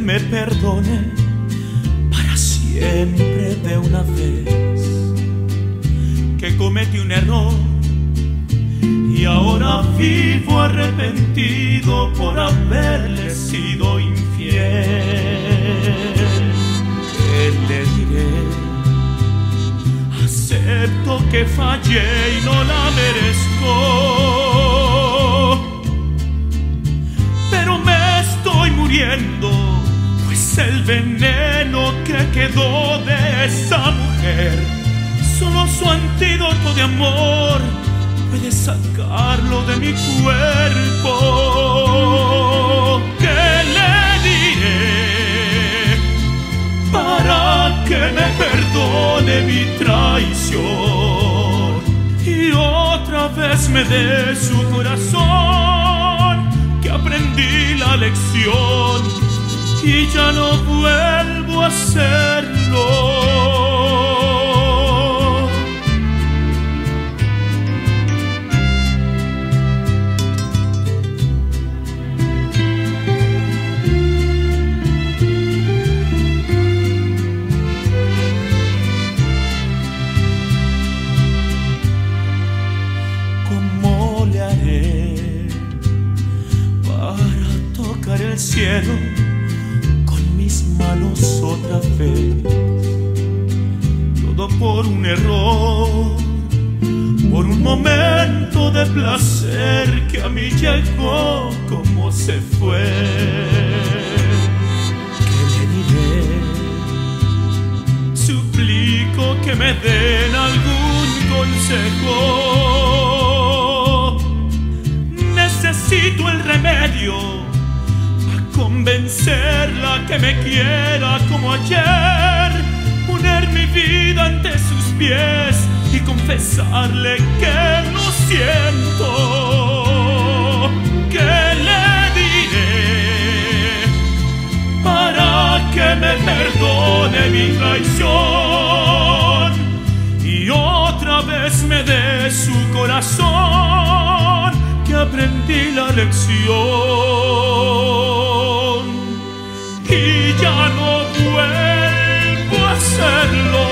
que me perdone para siempre de una vez, que cometí un error y ahora vivo arrepentido por haberle sido infiel. ¿Qué le diré? Acepto que fallé y no la merezco, pero me estoy muriendo, pues el veneno que quedó de esa mujer, solo su antídoto de amor puede sacarlo de mi cuerpo. ¿Qué le diré para que me perdone mi traición y otra vez me dé su corazón? Que aprendí la lección y ya no vuelvo a hacerlo. El cielo con mis manos otra vez, todo por un error, por un momento de placer que a mí llegó como se fue. ¿Qué le diré? Suplico que me den algún consejo, necesito el remedio, convencerla que me quiera como ayer, poner mi vida ante sus pies y confesarle que no siento. ¿Qué le diré para que me perdone mi traición y otra vez me dé su corazón, que aprendí la lección y ya no vuelvo a hacerlo?